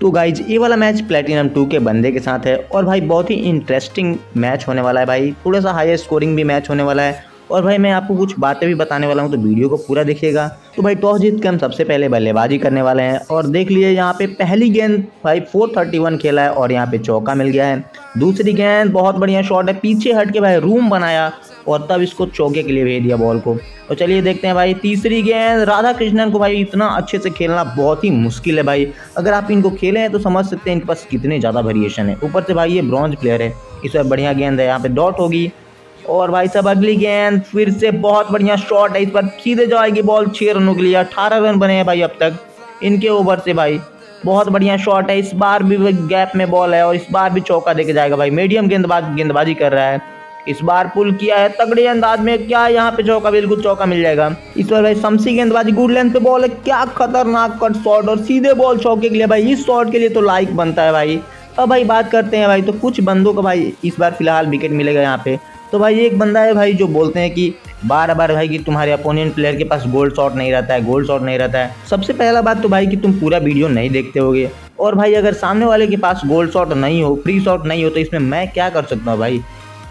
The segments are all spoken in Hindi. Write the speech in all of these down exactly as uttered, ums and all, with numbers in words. तो गाइज ये वाला मैच प्लेटिनम टू के बंदे के साथ है और भाई बहुत ही इंटरेस्टिंग मैच होने वाला है भाई, थोड़ा सा हाई स्कोरिंग भी मैच होने वाला है। और भाई मैं आपको कुछ बातें भी बताने वाला हूं, तो वीडियो को पूरा देखिएगा। तो भाई टॉस जीत के हम सबसे पहले बल्लेबाजी करने वाले हैं और देख लीजिए यहाँ पे पहली गेंद भाई फोर थर्टी वन खेला है और यहाँ पे चौका मिल गया है। दूसरी गेंद बहुत बढ़िया शॉट है, पीछे हट के भाई रूम बनाया और तब इसको चौके के लिए भेज दिया बॉल को। तो चलिए देखते हैं भाई तीसरी गेंद, राधा कृष्णन को भाई इतना अच्छे से खेलना बहुत ही मुश्किल है भाई। अगर आप इनको खेले हैं तो समझ सकते हैं इनके पास कितने ज़्यादा वेरिएशन है। ऊपर से भाई ये ब्रॉन्ज प्लेयर है, इस पर बढ़िया गेंद है, यहाँ पे डॉट होगी। और भाई साहब अगली गेंद फिर से बहुत बढ़िया शॉट है, इस पर सीधे जाएगी बॉल छः रनों के लिए। अठारह रन बने हैं भाई अब तक इनके ओवर से भाई, बहुत बढ़िया शॉट है। इस बार भी गैप में बॉल है और इस बार भी चौका देके जाएगा भाई। मीडियम गेंदबाज गेंदबाजी कर रहा है, इस बार पुल किया है तगड़े अंदाज में। क्या यहाँ पे चौका, बिल्कुल चौका मिल जाएगा। इस बार भाई शमसी गेंदबाजी, गुड लेंथ पे बॉल है, क्या खतरनाक कट शॉट और सीधे बॉल चौके के लिए भाई। इस शॉट के लिए तो लाइक बनता है भाई। अब भाई बात करते हैं भाई, तो कुछ बंदों को भाई इस बार फिलहाल विकेट मिलेगा यहाँ पे। तो भाई एक बंदा है भाई जो बोलते हैं कि बार बार भाई कि तुम्हारे अपोनेंट प्लेयर के पास गोल्ड शॉट नहीं रहता है, गोल्ड शॉट नहीं रहता है। सबसे पहला बात तो भाई कि तुम पूरा वीडियो नहीं देखते होगे। और भाई अगर सामने वाले के पास गोल्ड शॉट नहीं हो, फ्री शॉट नहीं हो, तो इसमें मैं क्या कर सकता हूँ भाई,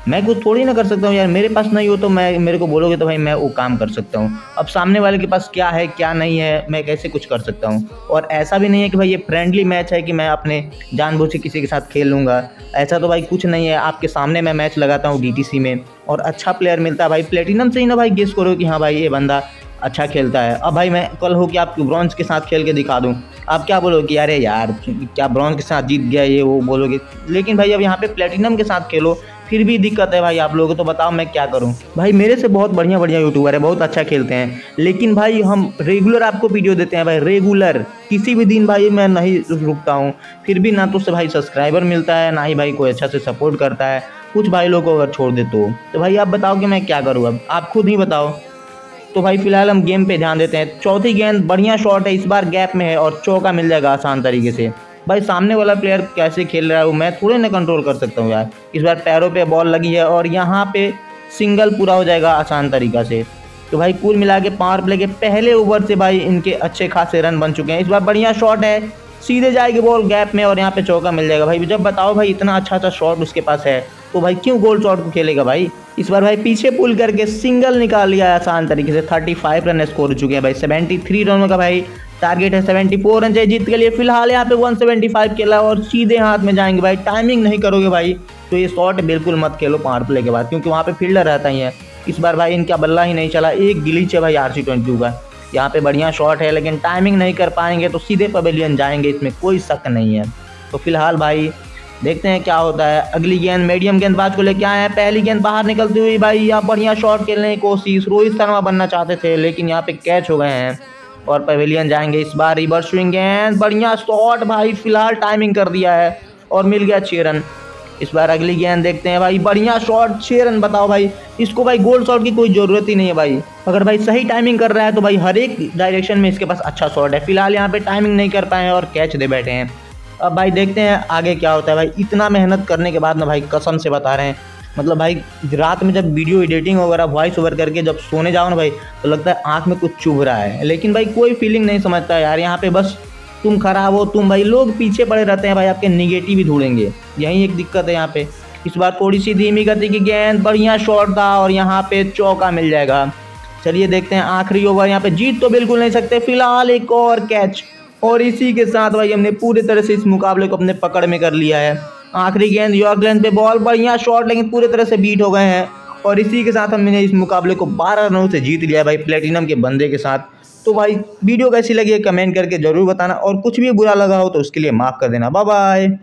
मैं कुछ थोड़ी ना कर सकता हूँ यार। मेरे पास नहीं हो तो मैं, मेरे को बोलोगे तो भाई मैं वो काम कर सकता हूँ। अब सामने वाले के पास क्या है क्या नहीं है मैं कैसे कुछ कर सकता हूँ। और ऐसा भी नहीं है कि भाई ये फ्रेंडली मैच है कि मैं अपने जानबूझ के किसी के साथ खेल लूँगा, ऐसा तो भाई कुछ नहीं है। आपके सामने मैं मैच लगाता हूँ डीटीसी में और अच्छा प्लेयर मिलता है भाई, प्लेटिनम से ही ना भाई गेस करो कि हाँ भाई ये बंदा अच्छा खेलता है। अब भाई मैं कल हो कि आपको ब्रॉन्ज के साथ खेल के दिखा दूं, आप क्या बोलोगे कि अरे यार क्या ब्रॉन्ज के साथ जीत गया ये वो बोलोगे। लेकिन भाई अब यहाँ पे प्लेटिनम के साथ खेलो फिर भी दिक्कत है भाई आप लोगों को, तो बताओ मैं क्या करूं भाई। मेरे से बहुत बढ़िया बढ़िया यूट्यूबर है, बहुत अच्छा खेलते हैं, लेकिन भाई हम रेगुलर आपको वीडियो देते हैं भाई, रेगुलर किसी भी दिन भाई मैं नहीं रुकता हूँ। फिर भी ना तो उससे भाई सब्सक्राइबर मिलता है, ना ही भाई कोई अच्छा से सपोर्ट करता है। कुछ भाई लोग को अगर छोड़ देते हो तो भाई आप बताओ कि मैं क्या करूँ, अब आप खुद ही बताओ। तो भाई फिलहाल हम गेम पे ध्यान देते हैं। चौथी गेंद बढ़िया शॉट है, इस बार गैप में है और चौका मिल जाएगा आसान तरीके से। भाई सामने वाला प्लेयर कैसे खेल रहा है वो मैं थोड़े ना कंट्रोल कर सकता हूँ यार। इस बार पैरों पे बॉल लगी है और यहाँ पे सिंगल पूरा हो जाएगा आसान तरीक़ा से। तो भाई कुल मिला के पावर प्ले के पहले ओवर से भाई इनके अच्छे खासे रन बन चुके हैं। इस बार बढ़िया शॉट है, सीधे जाएगी बॉल गैप में और यहाँ पे चौका मिल जाएगा भाई। जब बताओ भाई इतना अच्छा अच्छा शॉट उसके पास है तो भाई क्यों गोल शॉट को खेलेगा भाई। इस बार भाई पीछे पुल करके सिंगल निकाल लिया आसान तरीके से। पैंतीस रन स्कोर हो चुके हैं भाई, तिहत्तर रनों का भाई टारगेट है, चौहत्तर रन चाहिए जीत के लिए। फिलहाल यहाँ पे एक सौ पचहत्तर खेला और सीधे हाथ में जाएंगे भाई। टाइमिंग नहीं करोगे भाई तो ये शॉट बिल्कुल मत खेलो पावर प्ले के बाद, क्योंकि वहाँ पे फील्डर रहता ही है। इस बार भाई इनका बल्ला ही नहीं चला, एक गिलीच है भाई आर सी ट्वेंटी का। यहाँ पे बढ़िया शॉट है लेकिन टाइमिंग नहीं कर पाएंगे तो सीधे पवेलियन जाएंगे, इसमें कोई शक नहीं है। तो फिलहाल भाई देखते हैं क्या होता है। अगली गेंद मीडियम गेंदबाज को लेके आए हैं, पहली गेंद बाहर निकलती हुई भाई। यहाँ बढ़िया शॉट खेलने की कोशिश, रोहित शर्मा बनना चाहते थे लेकिन यहाँ पे कैच हो गए हैं और पवेलियन जाएंगे। इस बार रिवर्स स्विंग गेंद, बढ़िया शॉट भाई, फिलहाल टाइमिंग कर दिया है और मिल गया छः रन। इस बार अगली गेंद देखते हैं भाई, बढ़िया शॉट, छः रन। बताओ भाई इसको भाई गोल शॉट की कोई ज़रूरत ही नहीं है भाई। अगर भाई सही टाइमिंग कर रहा है तो भाई हर एक डायरेक्शन में इसके पास अच्छा शॉट है। फिलहाल यहाँ पे टाइमिंग नहीं कर पाए और कैच दे बैठे हैं। अब भाई देखते हैं आगे क्या होता है भाई। इतना मेहनत करने के बाद ना भाई कसम से बता रहे हैं, मतलब भाई रात में जब वीडियो एडिटिंग वगैरह वॉइस ओवर करके जब सोने जाओ ना भाई तो लगता है आँख में कुछ चुभ रहा है, लेकिन भाई कोई फीलिंग नहीं समझता यार। यहाँ पे बस तुम खराब हो तुम, भाई लोग पीछे पड़े रहते हैं भाई, आपके निगेटिव ही ढूंढेंगे, यही एक दिक्कत है यहाँ पे। इस बार थोड़ी सी धीमी गति की गेंद, बढ़िया शॉट था और यहाँ पे चौका मिल जाएगा। चलिए देखते हैं आखिरी ओवर, यहाँ पे जीत तो बिल्कुल नहीं सकते। फिलहाल एक और कैच और इसी के साथ भाई हमने पूरी तरह से इस मुकाबले को अपने पकड़ में कर लिया है। आखिरी गेंद यॉर्क लेंथ पे बॉल, बढ़िया शॉट लेकिन पूरी तरह से बीट हो गए हैं और इसी के साथ हमने इस मुकाबले को बारह रनों से जीत लिया है भाई प्लेटिनम के बंदे के साथ। तो भाई वीडियो कैसी लगी है कमेंट करके ज़रूर बताना और कुछ भी बुरा लगा हो तो उसके लिए माफ़ कर देना। Bye bye.